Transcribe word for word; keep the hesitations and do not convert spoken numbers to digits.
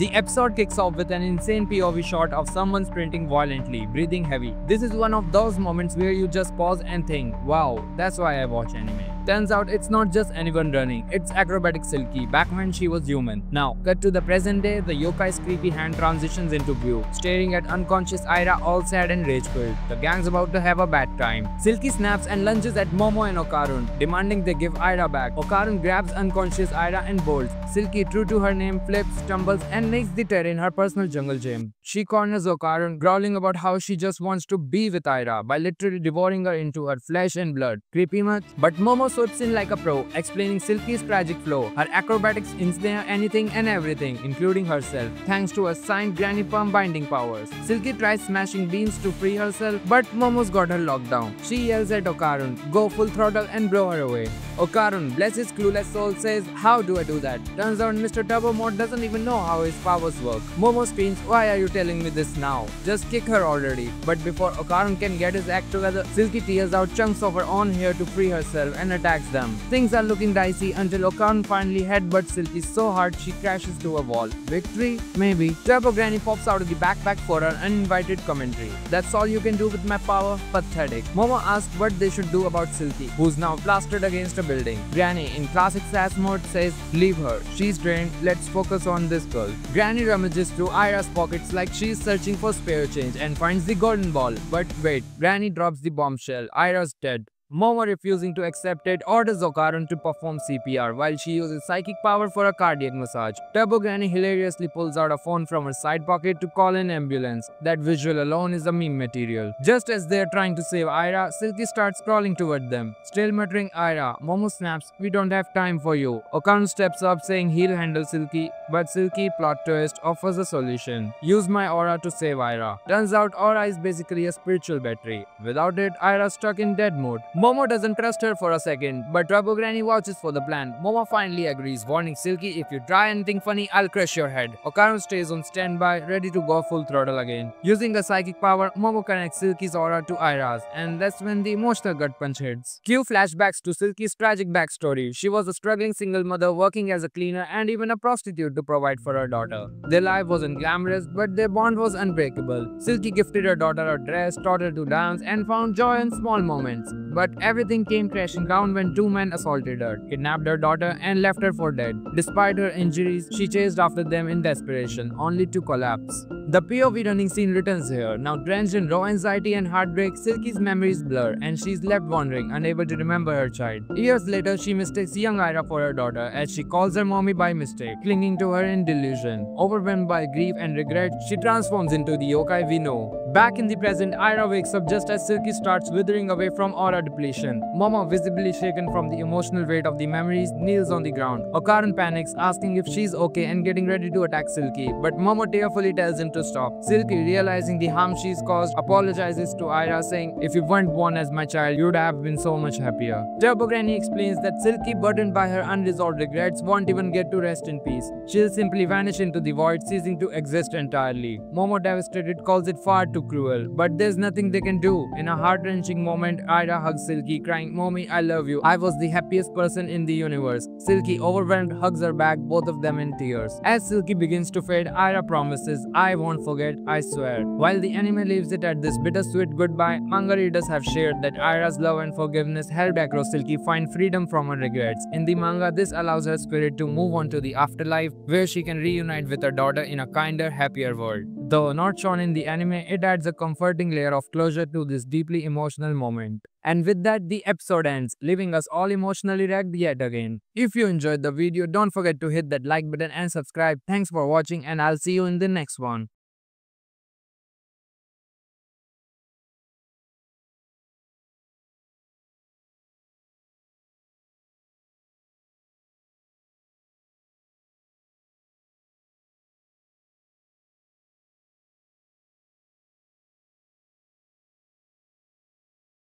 The episode kicks off with an insane P O V shot of someone sprinting violently, breathing heavy. This is one of those moments where you just pause and think, wow, that's why I watch anime. Turns out it's not just anyone running, it's acrobatic Silky back when she was human. Now, cut to the present day, the yokai's creepy hand transitions into view, staring at unconscious Aira all sad and rage-filled. The gang's about to have a bad time. Silky snaps and lunges at Momo and Okarun, demanding they give Aira back. Okarun grabs unconscious Aira and bolts. Silky, true to her name, flips, stumbles and makes the terrain her personal jungle gym. She corners Okarun, growling about how she just wants to be with Aira by literally devouring her into her flesh and blood. Creepy much? But Momo swoops in like a pro, explaining Silky's tragic flow. Her acrobatics inspire anything and everything, including herself, thanks to her signed granny palm binding powers. Silky tries smashing beans to free herself, but Momo's got her locked down. She yells at Okarun, go full throttle and blow her away. Okarun, bless his clueless soul, says, how do I do that? Turns out Mister Turbo Mode doesn't even know how his powers work. Momo screams, why are you telling me this now? Just kick her already. But before Okarun can get his act together, Silky tears out chunks of her own hair to free herself and attacks them. Things are looking dicey until Okarun finally headbutts Silky so hard she crashes to a wall. Victory? Maybe. Turbo Granny pops out of the backpack for her uninvited commentary. That's all you can do with my power? Pathetic. Momo asks what they should do about Silky, who's now plastered against a building. Granny, in classic sass mode, says, leave her. She's drained. Let's focus on this girl. Granny rummages through Aira's pockets like she's searching for spare change and finds the golden ball. But wait, Granny drops the bombshell. Aira's dead. Momo, refusing to accept it, orders Okarun to perform C P R while she uses psychic power for a cardiac massage. Turbo Granny hilariously pulls out a phone from her side pocket to call an ambulance. That visual alone is a meme material. Just as they're trying to save Aira, Silky starts crawling toward them. Still muttering Aira, Momo snaps, we don't have time for you. Okarun steps up saying he'll handle Silky, but Silky, plot twist, offers a solution. Use my aura to save Aira. Turns out Aura is basically a spiritual battery. Without it, Aira's stuck in dead mode. Momo doesn't trust her for a second, but Turbo Granny watches for the plan. Momo finally agrees, warning Silky, if you try anything funny, I'll crush your head. Okarun stays on standby, ready to go full throttle again. Using a psychic power, Momo connects Silky's aura to Aira's, and that's when the emotional gut punch hits. Cue flashbacks to Silky's tragic backstory. She was a struggling single mother working as a cleaner and even a prostitute to provide for her daughter. Their life wasn't glamorous, but their bond was unbreakable. Silky gifted her daughter a dress, taught her to dance, and found joy in small moments. But everything came crashing down when two men assaulted her, kidnapped her daughter, and left her for dead. Despite her injuries, she chased after them in desperation, only to collapse. The P O V running scene returns here. Now drenched in raw anxiety and heartbreak, Silky's memories blur, and she's left wandering, unable to remember her child. Years later, she mistakes young Aira for her daughter as she calls her mommy by mistake, clinging to her in delusion. Overwhelmed by grief and regret, she transforms into the yokai we know. Back in the present, Aira wakes up just as Silky starts withering away from aura depletion. Momo, visibly shaken from the emotional weight of the memories, kneels on the ground. Okarun panics, asking if she's okay and getting ready to attack Silky, but Momo tearfully tells him to stop. Silky, realizing the harm she's caused, apologizes to Aira, saying, if you weren't born as my child, you'd have been so much happier. Turbo Granny explains that Silky, burdened by her unresolved regrets, won't even get to rest in peace. She'll simply vanish into the void, ceasing to exist entirely. Momo, devastated, calls it far too cruel, but there's nothing they can do. In a heart-wrenching moment, Aira hugs Silky, crying, Mommy, I love you. I was the happiest person in the universe. Silky, overwhelmed, hugs her back, both of them in tears. As Silky begins to fade, Aira promises, I won't forget, I swear. While the anime leaves it at this bittersweet goodbye, manga readers have shared that Aira's love and forgiveness helped Acro Silky find freedom from her regrets. In the manga, this allows her spirit to move on to the afterlife, where she can reunite with her daughter in a kinder, happier world. Though not shown in the anime, it adds a comforting layer of closure to this deeply emotional moment. And with that, the episode ends, leaving us all emotionally wrecked yet again. If you enjoyed the video, don't forget to hit that like button and subscribe. Thanks for watching, and I'll see you in the next one.